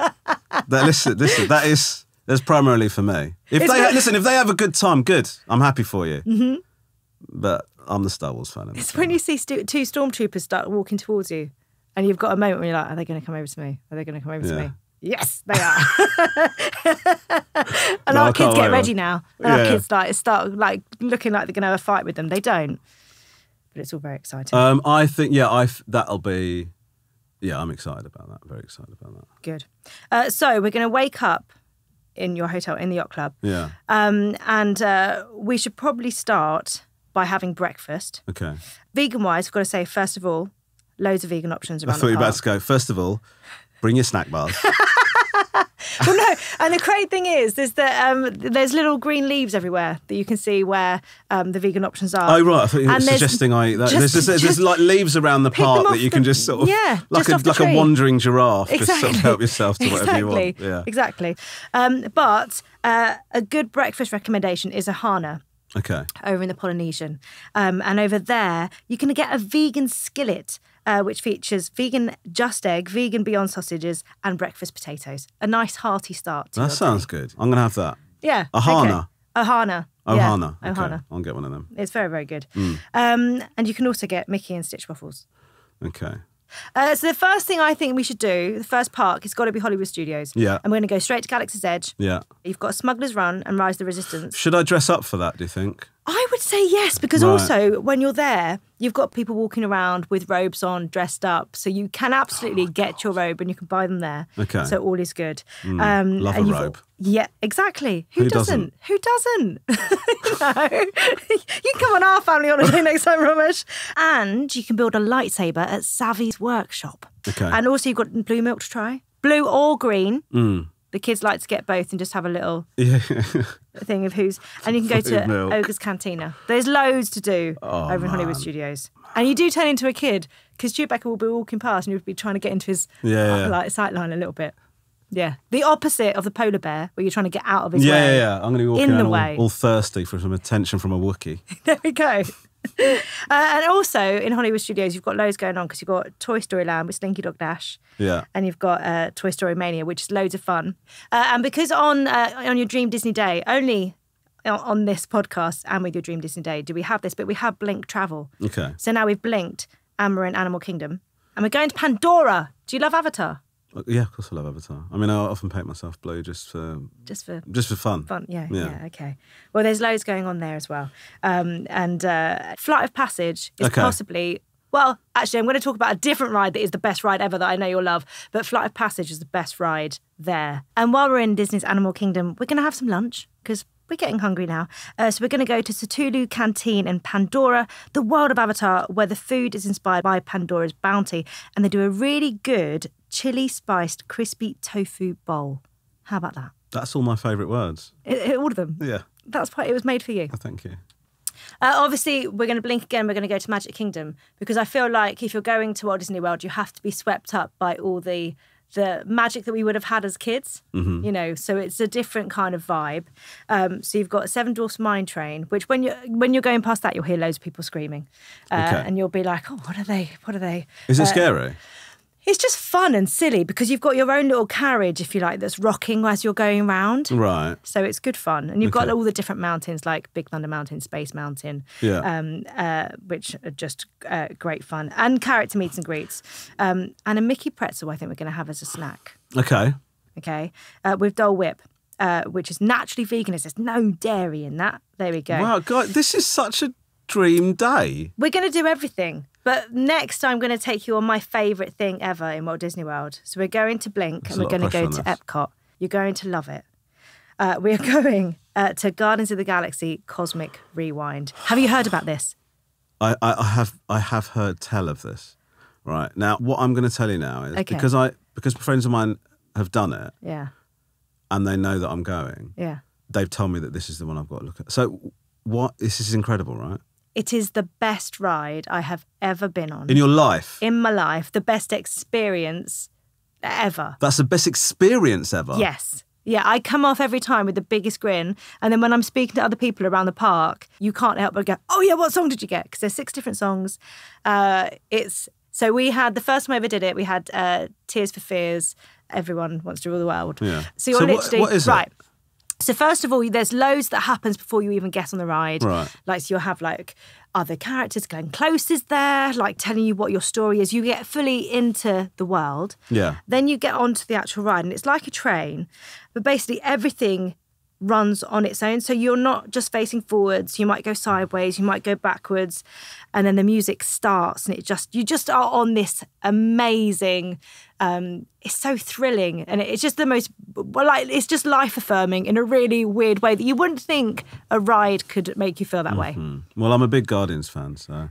that, listen, listen, that is... That's primarily for me. If it's they really... Listen, if they have a good time, good. I'm happy for you. Mm-hmm. But... I'm the Star Wars fan. It's when you see stu two stormtroopers start walking towards you and you've got a moment where you're like, are they going to come over to me? Are they going to come over yeah. to me? Yes, they are. and no, our kids get ready on. now. And yeah. our kids like, start like looking like they're going to have a fight with them. They don't. But it's all very exciting. Um, I think, yeah, I f that'll be... Yeah, I'm excited about that. Very excited about that. Good. Uh, so we're going to wake up in your hotel, in the Yacht Club. Yeah. Um, and uh, we should probably start... by having breakfast. Okay. Vegan-wise, I've got to say, first of all, loads of vegan options around the park. I thought you were about to go, first of all, bring your snack bars. Well, no, and the great thing is, is that um, there's little green leaves everywhere that you can see where um, the vegan options are. Oh, right. I thought you were suggesting I eat that. Just, there's, just, just, there's like leaves around the park that you can just sort of, yeah, like, a, like a wandering giraffe, exactly. just sort of help yourself to whatever exactly. you want. Yeah. Exactly. Um, but uh, a good breakfast recommendation is Ohana. Okay. Over in the Polynesian. Um, and over there, you can get a vegan skillet, uh, which features vegan just egg, vegan Beyond sausages, and breakfast potatoes. A nice hearty start. To that sounds day. good. I'm going to have that. Yeah. Ohana. Okay. Ohana. Ohana. Yeah. Okay. Ohana. I'll get one of them. It's very, very good. Mm. Um, and you can also get Mickey and Stitch waffles. Okay. Uh, so the first thing I think we should do, the first park, it's got to be Hollywood Studios. Yeah. And we're going to go straight to Galaxy's Edge. Yeah. You've got Smuggler's Run and Rise of the Resistance. Should I dress up for that, do you think? I would say yes, because right. also when you're there, you've got people walking around with robes on, dressed up. So you can absolutely oh get gosh. your robe and you can buy them there. Okay. So all is good. Mm, um, love and a robe. Yeah, exactly. Who, Who doesn't? doesn't? Who doesn't? No. You can come on our family holiday next time, Romesh. And you can build a lightsaber at Savvy's workshop. Okay. And also you've got blue milk to try. Blue or green. Mm. The kids like to get both and just have a little yeah. thing of who's. And you can go to milk. Ogre's Cantina. There's loads to do oh, over man. in Hollywood Studios. And you do turn into a kid because Chewbacca will be walking past and you'll be trying to get into his yeah, yeah. sight line a little bit. Yeah, the opposite of the polar bear, where you're trying to get out of his yeah, way. Yeah, yeah, I'm going to be walking in the all, way. all thirsty for some attention from a Wookiee. There we go. uh, and also, in Hollywood Studios, you've got loads going on because you've got Toy Story Land with Slinky Dog Dash. Yeah. And you've got uh, Toy Story Mania, which is loads of fun. Uh, and because on, uh, on your Dream Disney Day, only on this podcast and with your Dream Disney Day do we have this, but we have Blink Travel. Okay. So now we've blinked and we're in Animal Kingdom. And we're going to Pandora. Do you love Avatar? Yeah, of course I love Avatar. I mean, I often paint myself blue just for... Just for... Just for fun. Fun, yeah, yeah, yeah okay. Well, there's loads going on there as well. Um, and uh, Flight of Passage is okay. possibly... Well, actually, I'm going to talk about a different ride that is the best ride ever that I know you'll love, but Flight of Passage is the best ride there. And while we're in Disney's Animal Kingdom, we're going to have some lunch, because we're getting hungry now. Uh, so we're going to go to Cthulhu Canteen in Pandora, the world of Avatar, where the food is inspired by Pandora's bounty, and they do a really good... chili spiced crispy tofu bowl. How about that? That's all my favourite words. It, it, all of them? Yeah. That's why it was made for you. Oh, thank you. Uh, obviously, we're going to blink again. We're going to go to Magic Kingdom because I feel like if you're going to Walt Disney World, you have to be swept up by all the the magic that we would have had as kids. Mm-hmm. You know, so it's a different kind of vibe. Um, so you've got Seven Dwarfs Mine Train, which when you're when you're going past that, you'll hear loads of people screaming, uh, okay. and you'll be like, oh, what are they? What are they? Is it uh, scary? It's just fun and silly because you've got your own little carriage, if you like, that's rocking as you're going around. Right. So it's good fun. And you've okay. got all the different mountains like Big Thunder Mountain, Space Mountain, yeah. um, uh, which are just uh, great fun. And character meets and greets. Um, and a Mickey pretzel I think we're going to have as a snack. Okay. Okay. Uh, with Dole Whip, uh, which is naturally vegan. There's no dairy in that. There we go. Wow, God, this is such a dream day. We're going to do everything. But next, I'm going to take you on my favourite thing ever in Walt Disney World. So we're going to Blink and we're going to go to Epcot. You're going to love it. uh, we are going uh, to Guardians of the Galaxy Cosmic Rewind. Have you heard about this? I, I have I have heard tell of this. Right. Now, what I'm going to tell you now is, okay, because I because friends of mine have done it. Yeah. And they know that I'm going. Yeah. They've told me that this is the one I've got to look at. So what? This is incredible, right? It is the best ride I have ever been on. In your life? In my life. The best experience ever. That's the best experience ever? Yes. Yeah, I come off every time with the biggest grin. And then when I'm speaking to other people around the park, you can't help but go, oh yeah, what song did you get? Because there's six different songs. Uh, it's... So we had, the first time I ever did it, we had uh, Tears for Fears, Everyone Wants to Rule the World. Yeah. So you're so literally... What, what is right. It? So first of all, there's loads that happens before you even get on the ride. Right. Like, so you'll have, like, other characters, Glenn Close is there, like, telling you what your story is. You get fully into the world. Yeah. Then you get onto the actual ride, and it's like a train, but basically everything runs on its own. So you're not just facing forwards. You might go sideways, you might go backwards, and then the music starts and it just, you just are on this amazing, um, it's so thrilling. And it's just the most, well, like, it's just life affirming in a really weird way that you wouldn't think a ride could make you feel that mm-hmm. way. Well, I'm a big Guardians fan, so.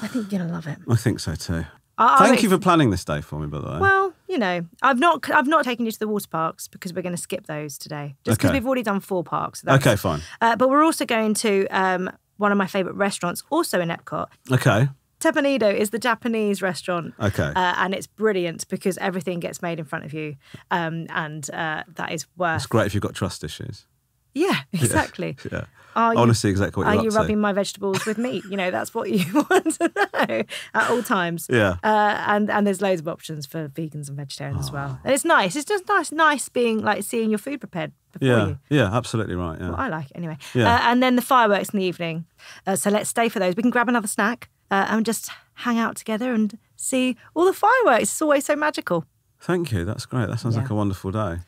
I think you're gonna love it. I think so too. I, Thank I, you for planning this day for me, by the way. Well, you know, I've not I've not taken you to the water parks because we're going to skip those today. Just because okay. we've already done four parks. So okay, fine. Uh, but we're also going to um, one of my favourite restaurants, also in Epcot. Okay. Tepanido is the Japanese restaurant. Okay. Uh, and it's brilliant because everything gets made in front of you. Um, and uh, that is worth... It's great if you've got trust issues. Yeah, exactly. Yeah. yeah. Are Honestly, you, exactly what you're Are you rubbing to. my vegetables with meat? You know, that's what you want to know at all times. Yeah. Uh, and, and there's loads of options for vegans and vegetarians oh. as well. And it's nice. It's just nice, nice being, like, seeing your food prepared before yeah. you. Yeah, absolutely right. Yeah. Well, I like it anyway. Yeah. Uh, and then the fireworks in the evening. Uh, so let's stay for those. We can grab another snack uh, and just hang out together and see all the fireworks. It's always so magical. Thank you. That's great. That sounds yeah. like a wonderful day.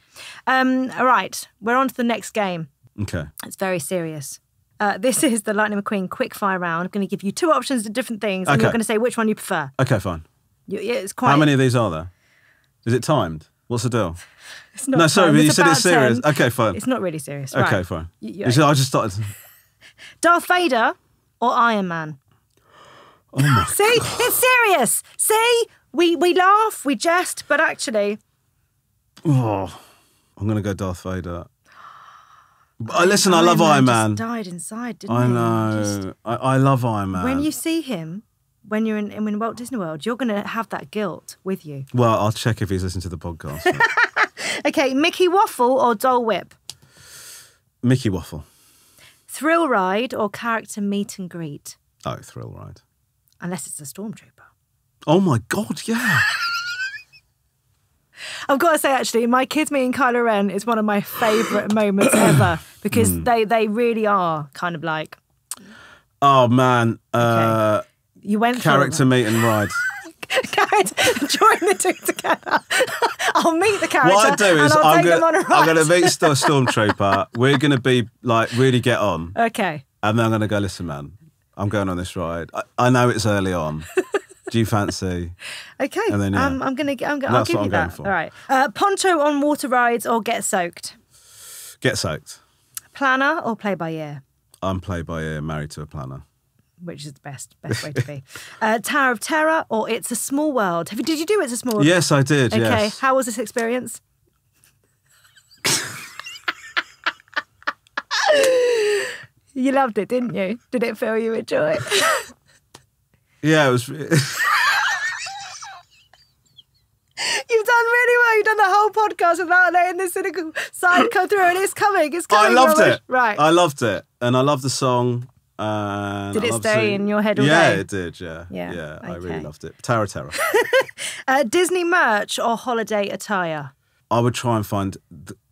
Um, all right. We're on to the next game. Okay. It's very serious. Uh, this is the Lightning McQueen quickfire round. I'm going to give you two options of different things, and okay. you're going to say which one you prefer. Okay, fine. You, it's quite... How many of these are there? Is it timed? What's the deal? It's not. No, sorry, you said it's serious. ten. Okay, fine. It's not really serious. Right. Okay, fine. You, you, I just started. Darth Vader or Iron Man? Oh my See, God. It's serious. See, we we laugh, we jest, but actually, oh, I'm going to go Darth Vader. I, listen, I love Iron Man. Just died inside, didn't I? Know. Just... I know. I love Iron Man. When you see him, when you're in, in Walt Disney World, you're going to have that guilt with you. Well, I'll check if he's listened to the podcast. Okay, Mickey Waffle or Dole Whip? Mickey Waffle. Thrill Ride or character meet and greet? Oh, Thrill Ride. Unless it's a Stormtrooper. Oh my God, yeah. I've got to say, actually, my kids meeting Kylo Ren is one of my favourite moments ever because mm. they, they really are kind of like... Oh, man. Uh, okay. You went Character meet and ride. Character, join the two together. I'll meet the character What I do is I'm going to meet Star Stormtrooper. We're going to be, like, really get on. Okay. And then I'm going to go, listen, man, I'm going on this ride. I, I know it's early on. Do you fancy? Okay, then, yeah. um, I'm gonna. I'm gonna. I'll give you that. All right. Uh, poncho on water rides or get soaked? Get soaked. Planner or play by ear? I'm play by ear, married to a planner. Which is the best best way to be. uh, Tower of Terror or It's a Small World? Have you? Did you do It's a Small World? Yes, I did. Okay. Yes. How was this experience? You loved it, didn't you? Did it feel you enjoy it? Yeah, it was... You've done really well. You've done the whole podcast without letting the cynical side come through, and it's coming. It's coming. I loved Romesh. it. Right. I loved it, and I loved the song. And did it stay the... in your head all yeah, day? Yeah, it did, yeah. Yeah, yeah okay. I really loved it. Terror, terror. uh, Disney merch or holiday attire? I would try and find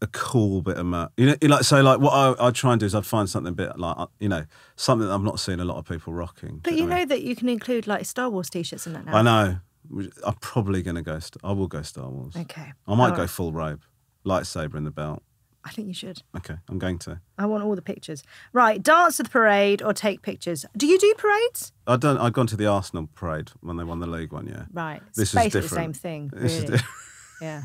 a cool bit of merch. You know, like so, like what I I'd try and do is I'd find something a bit like you know something that I've not seen a lot of people rocking. But you know I mean? that you can include like Star Wars t-shirts in that now. I know. I'm probably gonna go. I will go Star Wars. Okay. I might all go right. full robe, lightsaber in the belt. I think you should. Okay, I'm going to. I want all the pictures. Right, dance to the parade or take pictures. Do you do parades? I don't. I've gone to the Arsenal parade when they won the league one year. Right. This is different. The same thing. Really. This is different. Yeah.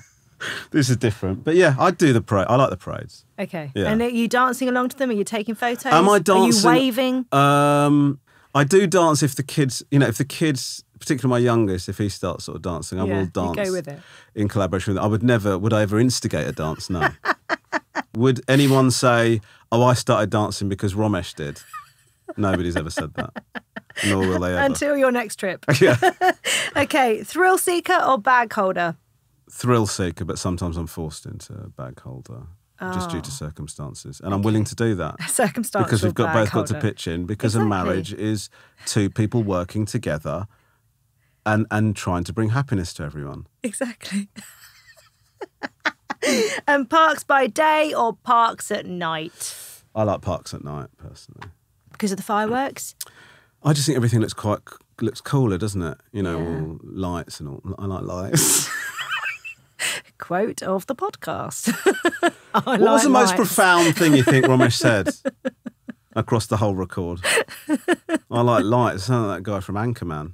This is different. But yeah, I'd do the parade. I like the parades. Okay. Yeah. And are you dancing along to them? Are you taking photos? Am I dancing? Are you waving? Um, I do dance if the kids, you know, if the kids, particularly my youngest, if he starts sort of dancing, I yeah, will dance you go with it. in collaboration with them. I would never, would I ever instigate a dance? No. Would anyone say, oh, I started dancing because Romesh did? Nobody's ever said that. Nor will they ever. Until your next trip. Yeah. Okay, thrill seeker or bag holder? Thrill seeker, but sometimes I'm forced into bag holder oh. just due to circumstances. And okay. I'm willing to do that. Circumstances. Because we've got both holder. got to pitch in because exactly. a marriage is two people working together and, and trying to bring happiness to everyone. Exactly. And parks by day or parks at night? I like parks at night, personally. Because of the fireworks? I just think everything looks quite looks cooler, doesn't it? You know, yeah. all lights and all. I like lights. Quote of the podcast. I what like was the lights. most profound thing you think Romesh said across the whole record? I like lights. I sound like that guy from Anchorman.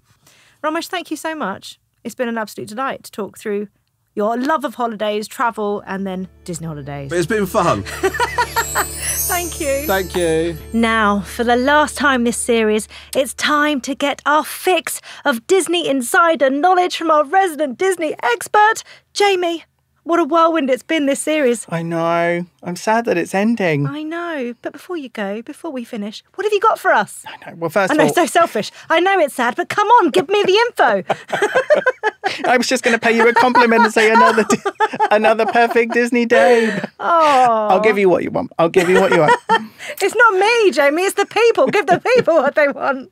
Romesh, thank you so much. It's been an absolute delight to talk through your love of holidays, travel, and then Disney holidays. But it's been fun. Thank you. Thank you. Now, for the last time this series, it's time to get our fix of Disney insider knowledge from our resident Disney expert, Jamie. What a whirlwind it's been, this series. I know. I'm sad that it's ending. I know. But before you go, before we finish, what have you got for us? I know. Well, first I know, of all... so selfish. I know it's sad, but come on, give me the info. I was just going to pay you a compliment and say another another perfect Disney day. Oh. I'll give you what you want. I'll give you what you want. It's not me, Jamie. It's the people. Give the people what they want.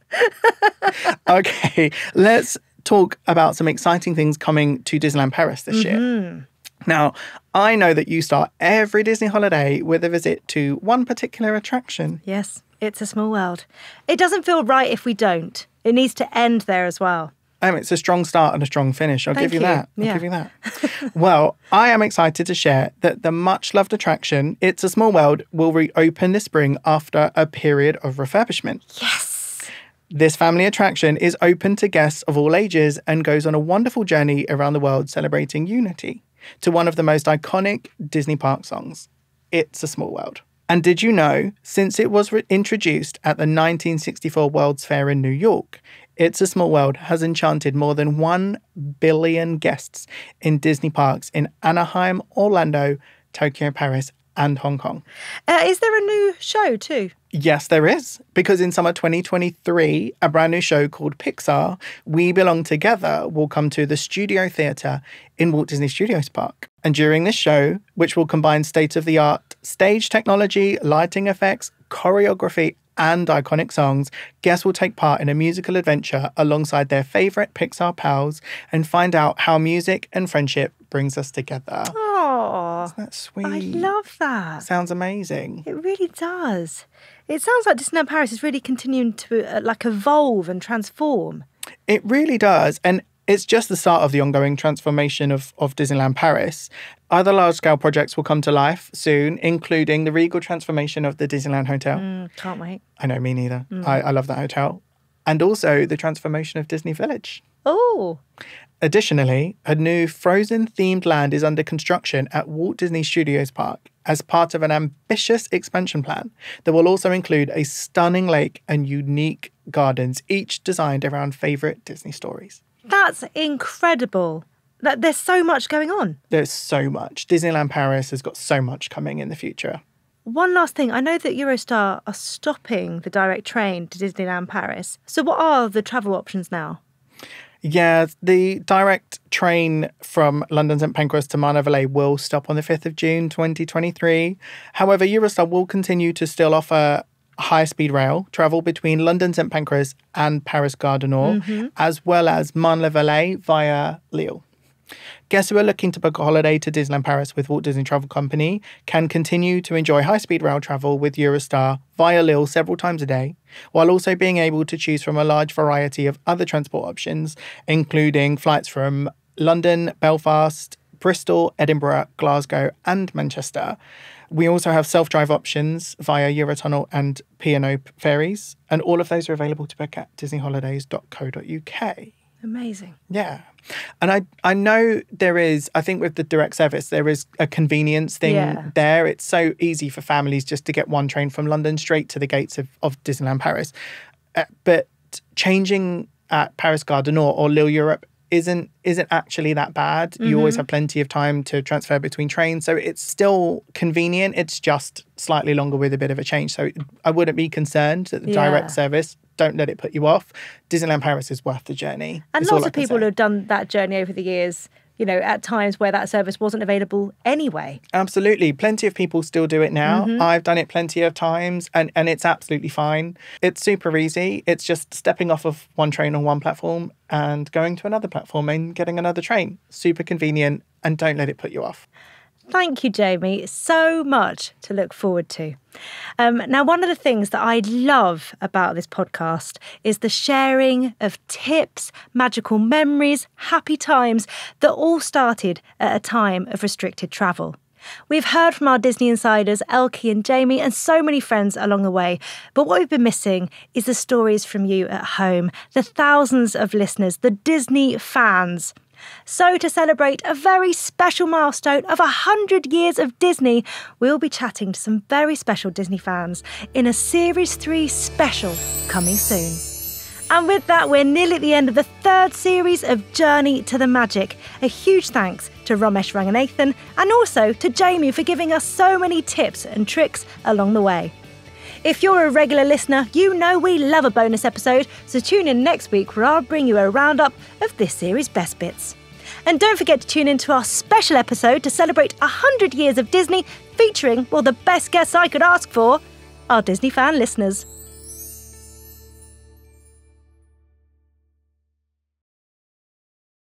Okay. Let's talk about some exciting things coming to Disneyland Paris this mm-hmm. year. Now, I know that you start every Disney holiday with a visit to one particular attraction. Yes, it's a small world. It doesn't feel right if we don't. It needs to end there as well. Um, it's a strong start and a strong finish. I'll Thank give you, you. that. I'll yeah. give you that. Well, I am excited to share that the much-loved attraction, It's a Small World, will reopen this spring after a period of refurbishment. Yes! This family attraction is open to guests of all ages and goes on a wonderful journey around the world celebrating unity to one of the most iconic Disney park songs, It's a Small World. And did you know, since it was introduced at the nineteen sixty-four World's Fair in New York, It's a Small World has enchanted more than one billion guests in Disney parks in Anaheim, Orlando, Tokyo, Paris, and Hong Kong. Uh, is there a new show too? Yes, there is. Because in summer twenty twenty-three, a brand new show called Pixar, We Belong Together, will come to the Studio Theatre in Walt Disney Studios Park. And during this show, which will combine state-of-the-art stage technology, lighting effects, choreography, and iconic songs, guests will take part in a musical adventure alongside their favourite Pixar pals and find out how music and friendship brings us together. Oh, isn't that sweet? I love that. Sounds amazing. It really does. It sounds like Disneyland Paris is really continuing to uh, like evolve and transform. It really does. And it's just the start of the ongoing transformation of, of Disneyland Paris. Other large-scale projects will come to life soon, including the regal transformation of the Disneyland Hotel. Mm, can't wait. I know, me neither. Mm. I, I love that hotel. And also the transformation of Disney Village. Oh. Additionally, a new Frozen-themed land is under construction at Walt Disney Studios Park as part of an ambitious expansion plan that will also include a stunning lake and unique gardens, each designed around favourite Disney stories. That's incredible. That There's so much going on. There's so much. Disneyland Paris has got so much coming in the future. One last thing. I know that Eurostar are stopping the direct train to Disneyland Paris. So what are the travel options now? Yeah, the direct train from London Saint Pancras to Marne-Vallée will stop on the fifth of June twenty twenty-three. However, Eurostar will continue to still offer high-speed rail travel between London Saint Pancras and Paris Gare du Nord, mm-hmm. as well as Marne-la-Vallée via Lille. Guests who are looking to book a holiday to Disneyland Paris with Walt Disney Travel Company can continue to enjoy high-speed rail travel with Eurostar via Lille several times a day, while also being able to choose from a large variety of other transport options, including flights from London, Belfast, Bristol, Edinburgh, Glasgow and Manchester. We also have self-drive options via Eurotunnel and P and O ferries, and all of those are available to book at disney holidays dot co dot U K. Amazing. Yeah. And I, I know there is, I think with the direct service, there is a convenience thing yeah. there. It's so easy for families just to get one train from London straight to the gates of, of Disneyland Paris. Uh, but changing at Paris Gare du Nord or Lille Europe isn't isn't actually that bad. Mm-hmm. You always have plenty of time to transfer between trains. So it's still convenient. It's just slightly longer with a bit of a change. So I wouldn't be concerned that the yeah. direct service, don't let it put you off. Disneyland Paris is worth the journey. And lots of people have done that journey over the years, you know, at times where that service wasn't available anyway. Absolutely. Plenty of people still do it now. Mm-hmm. I've done it plenty of times and, and it's absolutely fine. It's super easy. It's just stepping off of one train on one platform and going to another platform and getting another train. Super convenient, and don't let it put you off. Thank you, Jamie. So much to look forward to. Um, now, one of the things that I love about this podcast is the sharing of tips, magical memories, happy times that all started at a time of restricted travel. We've heard from our Disney insiders, Elkie and Jamie, and so many friends along the way. But what we've been missing is the stories from you at home, the thousands of listeners, the Disney fans. So to celebrate a very special milestone of one hundred years of Disney, we'll be chatting to some very special Disney fans in a Series three special coming soon. And with that, we're nearly at the end of the third series of Journey to the Magic. A huge thanks to Romesh Ranganathan and also to Jamie for giving us so many tips and tricks along the way. If you're a regular listener, you know we love a bonus episode, so tune in next week where I'll bring you a roundup of this series' best bits. And don't forget to tune in to our special episode to celebrate one hundred years of Disney, featuring, well, the best guests I could ask for, our Disney fan listeners.